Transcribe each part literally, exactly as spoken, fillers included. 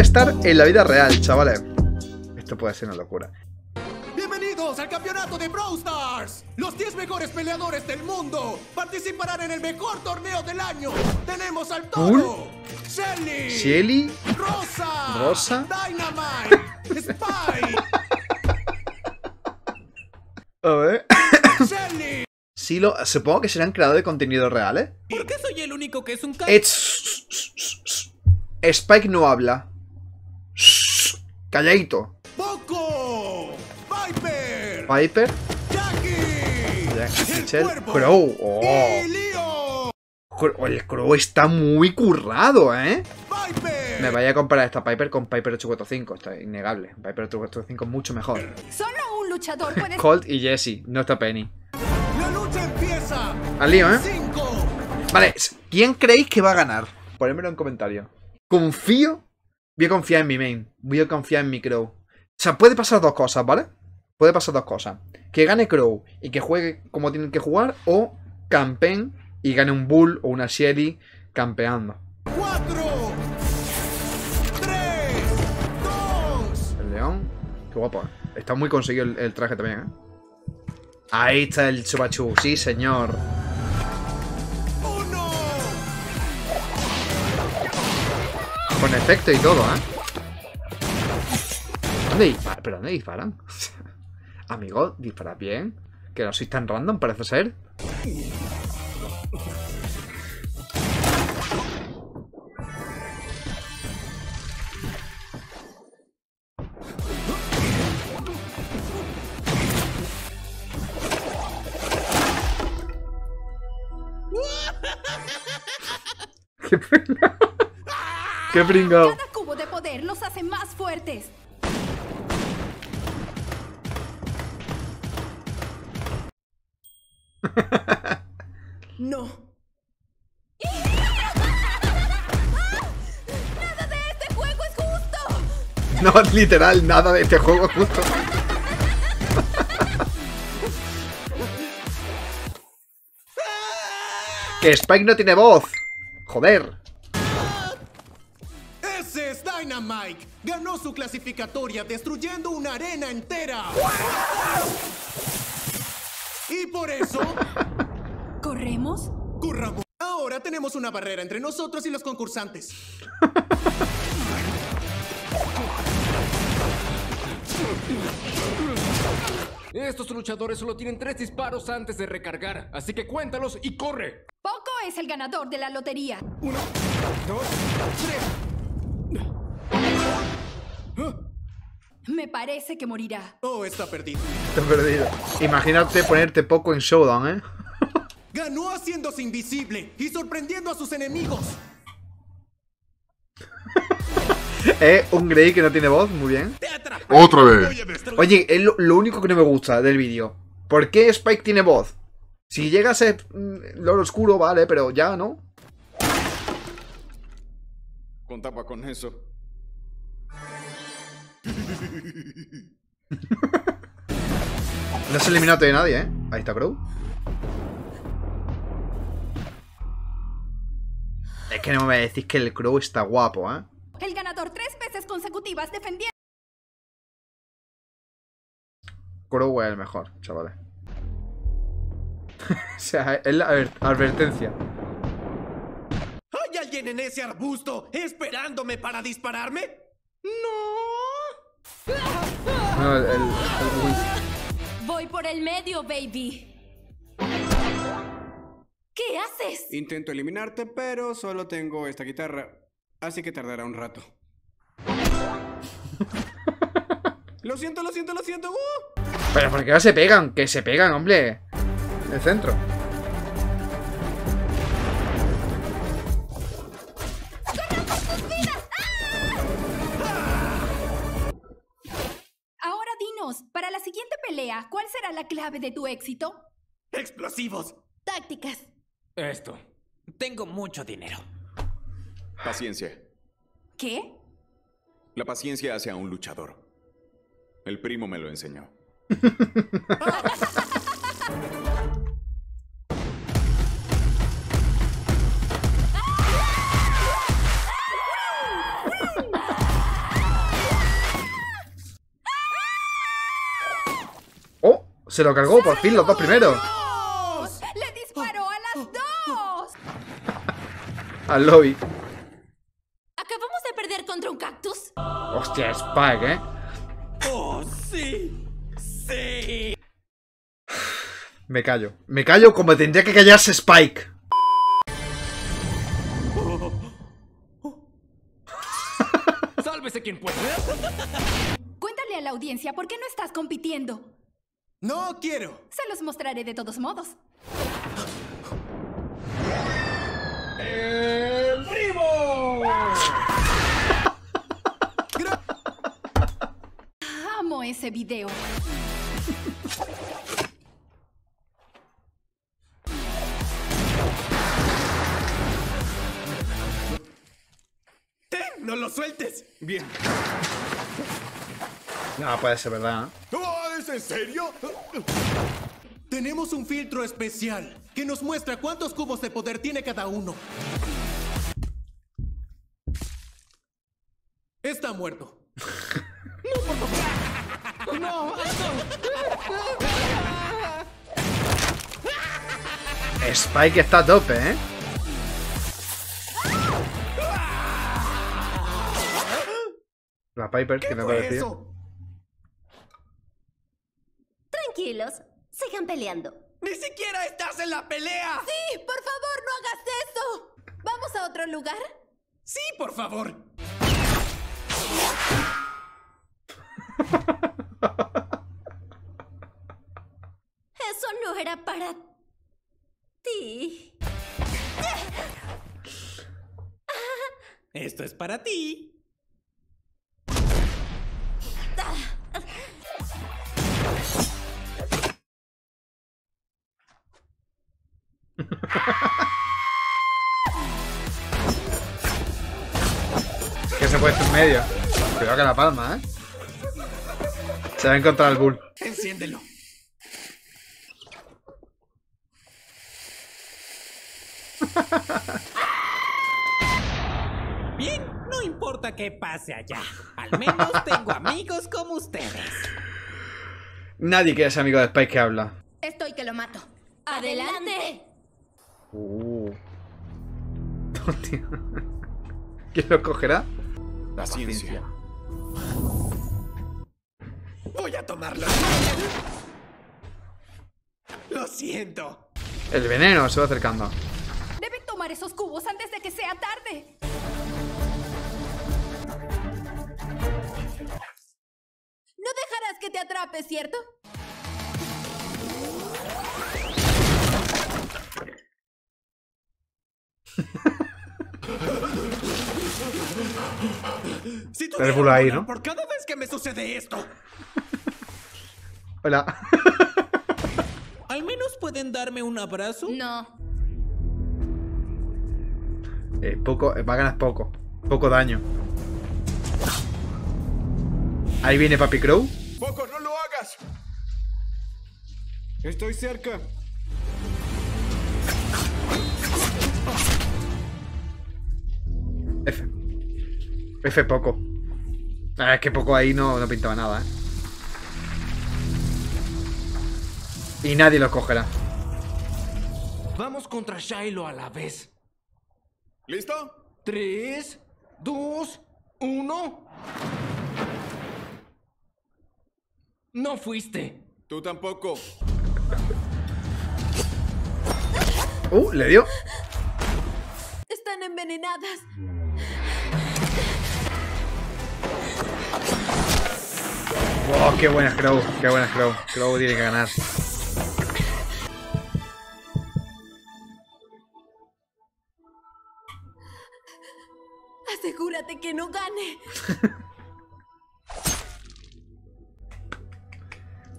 estar en la vida real, chavales. Esto puede ser una locura. ¡Bienvenidos al campeonato de Brawl Stars! Los diez mejores peleadores del mundo participarán en el mejor torneo del año. Tenemos al Toro, Shelly, Shelly, Rosa, Rosa, Dynamike, Spike. A ver. Shelly. Sí, lo, supongo que serán creadores de contenido reales. ¿Eh? ¿Por qué soy el único que es un ca... Spike no habla. Calladito. Poco, Piper, Piper, Jacky, Jacky, el Crow. Oh. Y Leon. El Crow está muy currado, ¿eh? Piper. Me vaya a comparar esta Piper con Piper ocho cuatro cinco, está innegable. Piper ocho cuatro cinco es mucho mejor. Solo un luchador puede... Colt y Jesse, no está Penny. La lucha empieza. Al lío, ¿eh? Cinco. Vale, ¿quién creéis que va a ganar? Ponedmelo en comentario. Confío. Voy a confiar en mi main. Voy a confiar en mi Crow. O sea, puede pasar dos cosas, ¿vale? Puede pasar dos cosas. Que gane Crow y que juegue como tienen que jugar. O campeen y gane un Bull o una Shelly campeando. cuatro, tres, dos. El León. Qué guapo, ¿eh? Está muy conseguido el, el traje también, ¿eh? Ahí está el chupachú. Sí, señor. Con efecto y todo, ¿eh? ¿Dónde disparan? ¿Pero dónde disparan? Amigo, dispara bien. Que no sois tan random, parece ser. ¡Qué pena! ¡Qué pringao! Cada cubo de poder los hace más fuertes. No. Nada de este juego es justo. No, literal, nada de este juego es justo. Que Spike no tiene voz. Joder. Dynamike ganó su clasificatoria destruyendo una arena entera. Y por eso... ¿Corremos? Corramos. Ahora tenemos una barrera entre nosotros y los concursantes. Estos luchadores solo tienen tres disparos antes de recargar, así que cuéntalos y corre. Poco es el ganador de la lotería. Uno, dos, tres. Me parece que morirá. Oh, está perdido. Está perdido. Imagínate ponerte Poco en Showdown, ¿eh? Ganó haciéndose invisible y sorprendiendo a sus enemigos. eh, un Grey que no tiene voz, muy bien. Otra vez. Oye, es lo, lo único que no me gusta del vídeo. ¿Por qué Spike tiene voz? Si llega a ser mm, Lord Oscuro, vale, pero ya, ¿no? Contaba con eso. No se elimina a nadie, ¿eh? Ahí está Crow. Es que no me decís que el Crow está guapo, ¿eh? El ganador tres veces consecutivas defendiendo. Crow es el mejor, chavales. O sea, es la advertencia. ¿Hay alguien en ese arbusto esperándome para dispararme? ¡No! No, el, el, el... Voy por el medio, baby. ¿Qué haces? Intento eliminarte, pero solo tengo esta guitarra, así que tardará un rato. Lo siento, lo siento, lo siento. ¡Uh! Pero ¿por qué no se pegan? Que se pegan, hombre. El centro. Para la siguiente pelea, ¿cuál será la clave de tu éxito? ¡Explosivos! ¡Tácticas! Esto. Tengo mucho dinero. Paciencia. ¿Qué? La paciencia hace a un luchador. El primo me lo enseñó. Se lo cargó por fin los dos primeros. ¡Le disparó a las dos! Al lobby. ¿Acabamos de perder contra un cactus? Hostia, Spike, ¿eh? ¡Oh, sí! ¡Sí! Me callo. Me callo como tendría que callarse Spike. ¡Sálvese quien pueda! Cuéntale a la audiencia por qué no estás compitiendo. ¡No quiero! Se los mostraré de todos modos. ¡El primo! Amo ese video. ¡Ten, no lo sueltes! Bien. No, puede ser verdad, ¿eh? ¿En serio? Tenemos un filtro especial que nos muestra cuántos cubos de poder tiene cada uno. Está muerto. No, por favor. No, no. Spike está a tope, ¿eh? La Piper, ¿qué me parecía? Eso. Tranquilos, sigan peleando. ¡Ni siquiera estás en la pelea! ¡Sí! ¡Por favor, no hagas eso! ¿Vamos a otro lugar? ¡Sí, por favor! Eso no era para ti. Esto es para ti. Que se puede en medio. Cuidado que la palma, ¿eh? Se va a encontrar el Bull. Enciéndelo. Bien, no importa qué pase allá. Al menos tengo amigos como ustedes. Nadie quiere ser amigo de Spike que habla. Estoy que lo mato. ¡Adelante! Uh. ¿Quién lo cogerá? La ciencia. Voy a tomarlo. Lo siento. El veneno se va acercando. Deben tomar esos cubos antes de que sea tarde. No dejarás que te atrape, ¿cierto? Si tú ahí, ¿no? Por cada vez que me sucede esto. Hola. ¿Al menos pueden darme un abrazo? No. Eh, poco, eh, va a ganar poco. Poco daño. Ahí viene Papi Crow. Poco, no lo hagas. Estoy cerca. F. F poco. Ah, es que poco ahí no, no pintaba nada, ¿eh? Y nadie los cogerá. Vamos contra Shiloh a la vez. ¿Listo? Tres, dos, uno. No fuiste. Tú tampoco. Uh, le dio. Están envenenadas. ¡Oh, qué buena es Crow! ¡Qué buena es Crow! Crow tiene que ganar. ¡Asegúrate que no gane!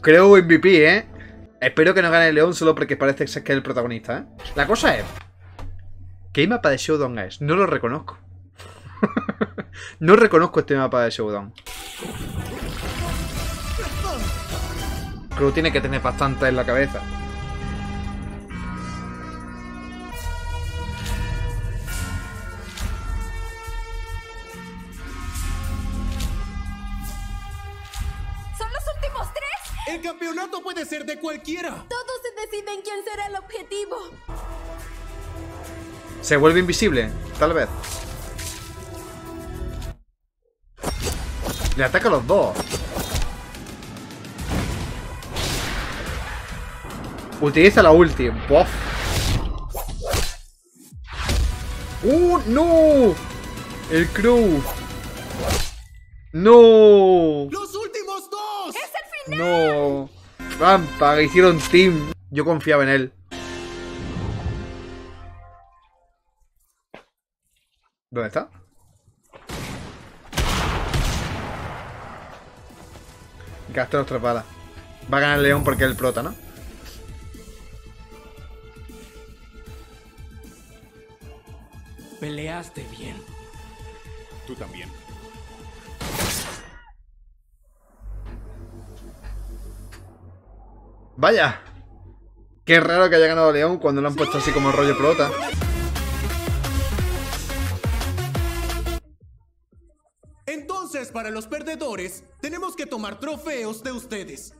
Crow M V P, ¿eh? Espero que no gane León solo porque parece que es el protagonista, ¿eh? La cosa es... ¿Qué mapa de Showdown es? No lo reconozco. No reconozco este mapa de Showdown. Crow tiene que tener bastante en la cabeza. ¡Son los últimos tres! El campeonato puede ser de cualquiera. Todos se deciden quién será el objetivo. Se vuelve invisible, tal vez. Le ataca a los dos. Utiliza la ulti. ¡Bof! ¡Uh, no! El Crow. ¡No! ¡Los últimos dos! ¡Es el final! ¡No! ¡Rampa! Hicieron team. Yo confiaba en él. ¿Dónde está? Gasta nuestra bala. Va a ganar León porque es el prota, ¿no? Peleaste bien. Tú también. Vaya. Qué raro que haya ganado León cuando lo han puesto así como rollo prota. Entonces, para los perdedores, tenemos que tomar trofeos de ustedes.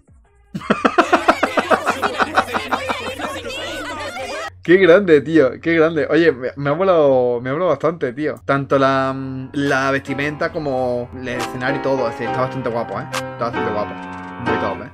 Qué grande, tío, qué grande. Oye, me, me ha molado, me ha molado bastante, tío. Tanto la, la vestimenta como el escenario y todo. Está bastante guapo, ¿eh? Está bastante guapo. Muy top, ¿eh?